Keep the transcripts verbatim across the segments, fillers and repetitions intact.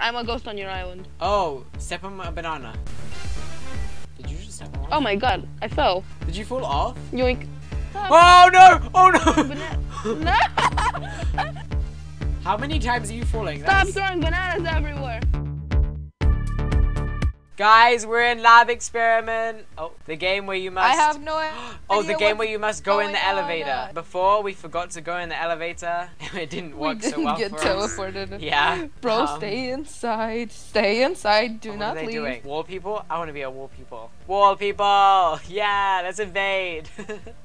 I'm a ghost on your island. Oh, step on my banana. Did you just step on? Oh my god, I fell. Did you fall off? Yoink. Stop. Oh no! Oh no! No! How many times are you falling? Stop That's... throwing bananas everywhere. Guys, we're in lab experiment. Oh, the game where you must. I have no idea. Oh, the game where you must go in the elevator. Before we forgot to go in the elevator. It didn't work so well for us. We didn't get teleported. Yeah. Bro, um, stay inside. Stay inside. Do not leave. What are they doing? Wall people? I want to be a wall people. Wall people. Yeah, let's invade.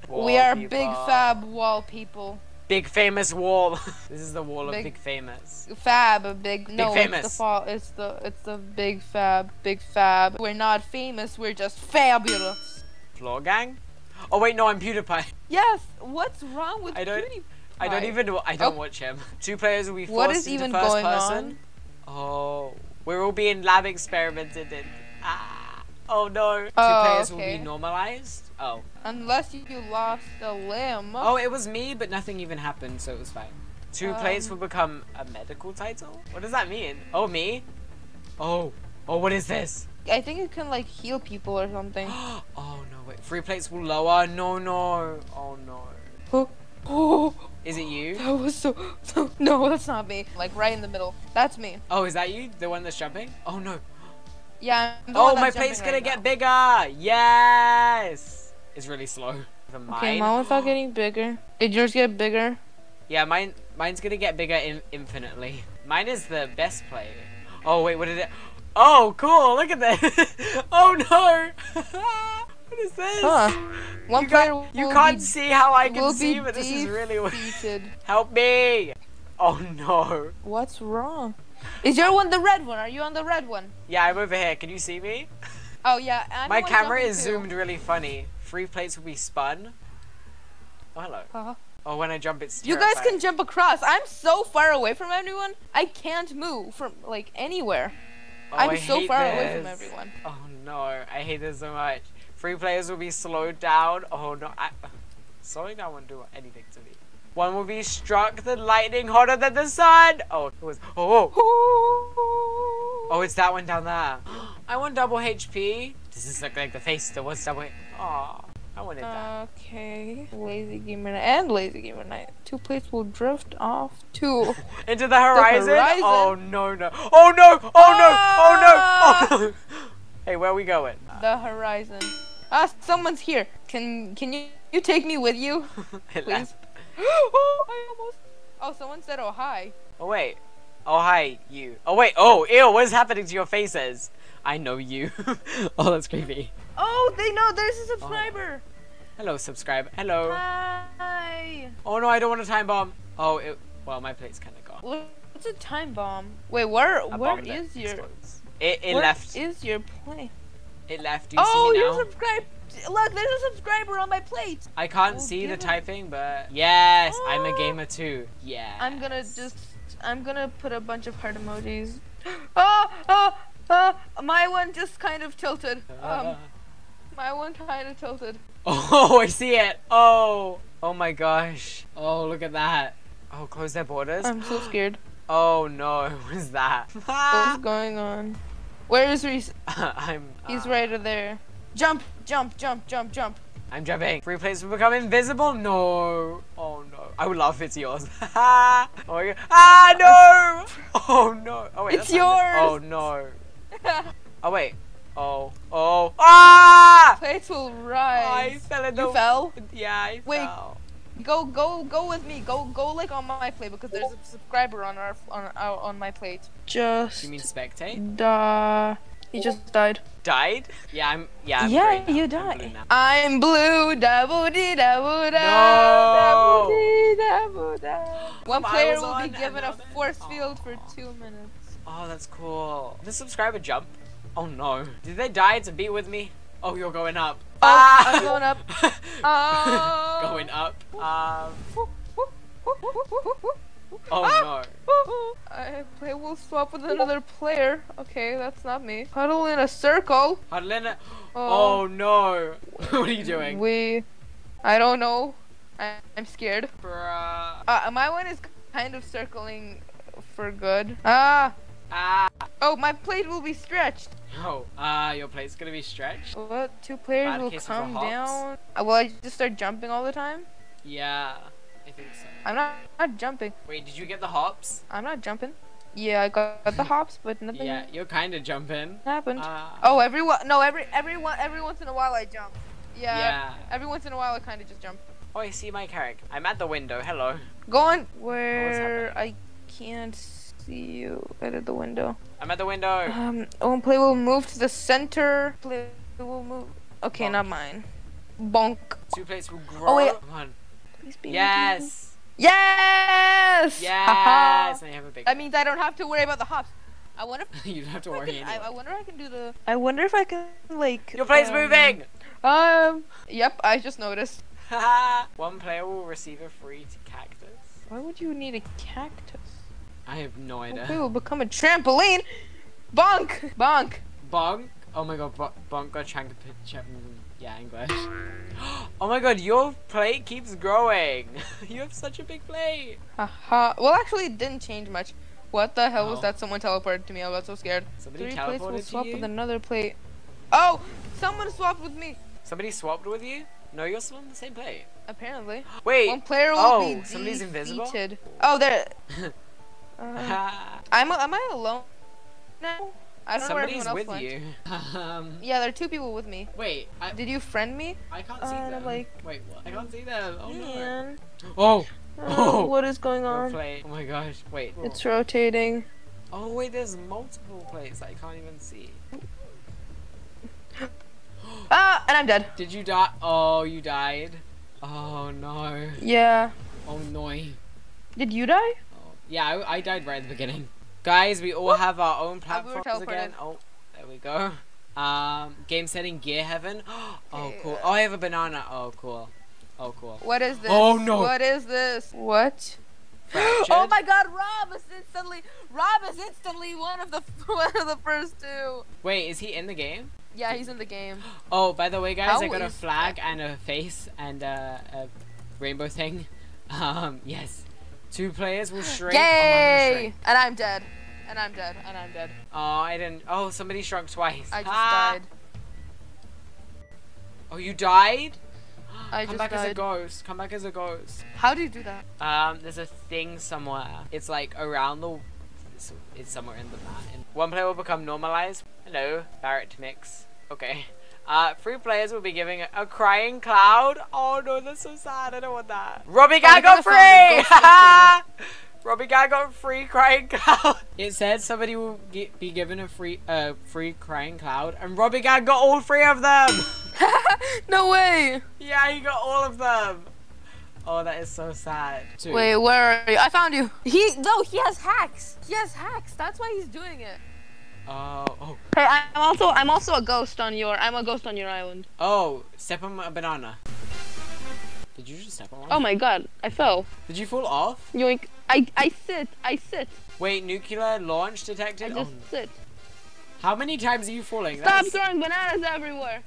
We are big fab wall people. Big famous wall. This is the wall big, of big famous. Fab, a big, big no, famous. It's the fall. It's the it's the big fab, big fab. We're not famous. We're just fabulous. Floor gang. Oh wait, no, I'm PewDiePie. Yes. What's wrong with I don't, PewDiePie? I don't even. I don't oh. watch him. Two players will be forced what is into even first going person. On? Oh, we're all being lab experimented in. Ah. Oh no. Oh, Two players okay. will be normalized. Oh. Unless you lost a limb. Oh, it was me, but nothing even happened, so it was fine. Two um, plates will become a medical title? What does that mean? Oh, me? Oh. Oh, what is this? I think it can, like, heal people or something. Oh, no, wait. Three plates will lower. No, no. Oh, no. Oh. Oh. Is it you? That was so... No, that's not me. Like, right in the middle. That's me. Oh, is that you? The one that's jumping? Oh, no. Yeah, I'm the Oh, one that's my plate's gonna right get now. bigger. Yes. It's really slow. Mine. Okay, mine was not getting bigger. Did yours get bigger? Yeah, mine. Mine's gonna get bigger in, infinitely. Mine is the best play. Oh wait, what is it? Oh, cool! Look at this. Oh no! What is this? Huh. One you player. Got, you can't be, see how I can see, but this is really weird. Help me! Oh no! What's wrong? Is your one the red one? Are you on the red one? Yeah, I'm over here. Can you see me? Oh yeah. And my camera is too. zoomed really funny. Three plates will be spun. Oh, hello. Uh-huh. Oh, when I jump, it's terrifying. You guys can jump across. I'm so far away from everyone. I can't move from, like, anywhere. Oh, I'm I so far this. away from everyone. Oh, no. I hate this so much. Three players will be slowed down. Oh, no. I... Slowing down won't do anything to me. One will be struck the lightning hotter than the sun. Oh, it was... Oh, oh. Oh, it's that one down there. I want double H P. Does this look like the face that was double H P? Aww, I wanted that. Okay. Lazy Gamer Night and Lazy Gamer Night. Two plates will drift off to... Into the horizon? the horizon? Oh, no, no. Oh, no! Oh, ah! no! Oh, no! Oh, no! Hey, where are we going? The horizon. Ah, someone's here. Can can you, you take me with you? Please. Oh, I almost... Oh, someone said, oh, hi. Oh, wait. Oh, hi, you. Oh, wait. Oh, ew, what is happening to your faces? I know you. Oh, that's creepy. Oh, they know there's a subscriber. Oh. Hello, subscriber. Hello. Hi. Oh no, I don't want a time bomb. Oh, it, well, my plate's kind of gone. What's a time bomb? Wait, where? A where is your? Explodes. It it where left. Is your plate? It left. Do you oh, see you're subscribed. Look, there's a subscriber on my plate. I can't oh, see the it. typing, but yes, oh. I'm a gamer too. Yeah. I'm gonna just. I'm gonna put a bunch of heart emojis. Oh, oh. Uh, my one just kind of tilted. Um, my one kind of tilted. Oh, I see it. Oh, oh my gosh. Oh, look at that. Oh, close their borders. I'm so scared. Oh no, what is that? What's going on? Where is Reese? I'm. Uh... He's right over there. Jump, jump, jump, jump, jump. I'm jumping. Free place will become invisible. No. Oh no. I would love if it's yours. Oh my god. Ah no. Oh no. Oh wait. It's yours. Oh no. Oh wait. Oh. Oh. Ah! Plates will rise. I fell in the... You fell? Yeah, I wait. fell. Wait. Go, go, go with me. Go, go like on my plate because there's a subscriber on our on our, on my plate. Just. You mean spectate? Duh. He just died. Died? Yeah, I'm. Yeah. I'm yeah, you died. I'm blue. Double D, double da. Double D, double da. One player will be given a force field for two minutes. Oh, that's cool. Did the subscriber jump? Oh no. Did they die to be with me? Oh, you're going up. Oh, ah! I'm going up. Oh. Going up. Um. Oh no. I play will swap with another player. Okay, that's not me. Huddle in a circle. Huddle in a... Oh, oh no. What are you doing? We... I don't know. I I'm scared. Bruh. Uh, my one is kind of circling for good. Ah! Ah. Oh, my plate will be stretched. Oh, uh, your plate's gonna be stretched? What? Two players Bad will come down? Will I just start jumping all the time? Yeah, I think so. I'm not, not jumping. Wait, did you get the hops? I'm not jumping. Yeah, I got the hops, but nothing. Yeah, you're kind of jumping. Happened. Uh, oh, everyone. No, every everyone. Every once in a while, I jump. Yeah. Yeah. Every once in a while, I kind of just jump. Oh, I see my character. I'm at the window. Hello. Go on. Where oh, I can't see you. Out of the window. I'm at the window. Um. Owen play will move to the center. Play will move. Okay, Bonk. Not mine. Bonk. Two plates will grow. Oh, wait. Come on. Please be yes. Yes! Yes! And I have a big. That means I don't have to worry about the hops. I wonder. If you don't have to worry. I, can, anyway. I, I wonder if I can do the. I wonder if I can like. Your plate's um, moving. Um. Yep. I just noticed. One player will receive a free cactus. Why would you need a cactus? I have no idea. We will become a trampoline. Bonk! Bonk! Bonk! Oh my god! Bonk got chanked. Yeah, English. Oh my god, your plate keeps growing. You have such a big plate. Haha. Well, actually, it didn't change much. What the hell oh. was that? Someone teleported to me. I got so scared. Somebody Three teleported plates will swap you? with another plate. Oh, someone swapped with me. Somebody swapped with you? No, you're still on the same plate. Apparently. Wait. One player will oh, be defeated. Somebody's invisible. Oh, there. uh, I'm. Am I alone now? I don't Somebody's know where everyone else with went. you. um, yeah, there are two people with me. Wait, I, did you friend me? I can't uh, see them. Like, wait, what? I can't see them. Oh no. Oh. Oh. What is going on? Oh my gosh. Wait. It's rotating. Oh wait, there's multiple plates that I can't even see. Ah, and I'm dead. Did you die? Oh, you died. Oh no. Yeah. Oh no. Did you die? Oh. Yeah, I, I died right at the beginning. Guys, we all have our own platforms oh, we again. Oh, there we go. Um, game setting, gear heaven. Oh, cool. Oh, I have a banana. Oh, cool. Oh, cool. What is this? Oh, no. What is this? What? Fractured. Oh, my God. Rob is instantly, Rob is instantly one of the one of the first two. Wait, is he in the game? Yeah, he's in the game. Oh, by the way, guys, How I got a flag that? and a face and a, a rainbow thing. Um, yes. Two players will shrink. Yay! Oh, shrink. And I'm dead. And I'm dead. And I'm dead. Oh, I didn't. Oh, somebody shrunk twice. I just ah. died. Oh, you died? I Come just died. Come back as a ghost. Come back as a ghost. How do you do that? Um, there's a thing somewhere. It's like around the. It's, it's somewhere in the map. One player will become normalized. Hello, Barrett Mix. Okay. Uh, three players will be giving a, a crying cloud. Oh no, that's so sad. I don't want that. Robbie Guy got free! Robbie Guy got free crying cloud. It said somebody will get, be given a free uh, free crying cloud, and Robbie Guy got all three of them. No way. Yeah, he got all of them. Oh, that is so sad. Dude. Wait, where are you? I found you. He no, he has hacks. He has hacks. That's why he's doing it. Uh, oh. Hey, I'm also I'm also a ghost on your I'm a ghost on your island. Oh, step on a banana. Did you just step on one? Oh my god, I fell. Did you fall off? Yoink! I I sit I sit. Wait, nuclear launch detected. I just oh. sit. How many times are you falling? Stop That's... throwing bananas everywhere.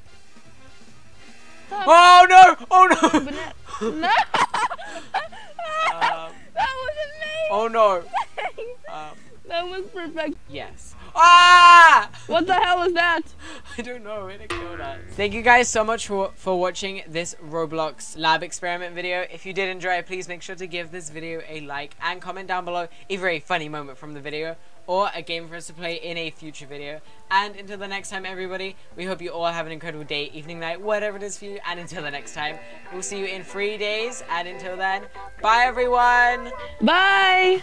Stop. Oh no! Oh no! Bana no! um, that was amazing. Oh no! um, that was perfect. Yes. Ah! What the hell is that? I don't know. It killed us. Thank you guys so much for, for watching this Roblox lab experiment video. If you did enjoy it, please make sure to give this video a like and comment down below either a funny moment from the video or a game for us to play in a future video. And until the next time, everybody, we hope you all have an incredible day, evening, night, whatever it is for you. And until the next time, we'll see you in three days. And until then, bye, everyone. Bye.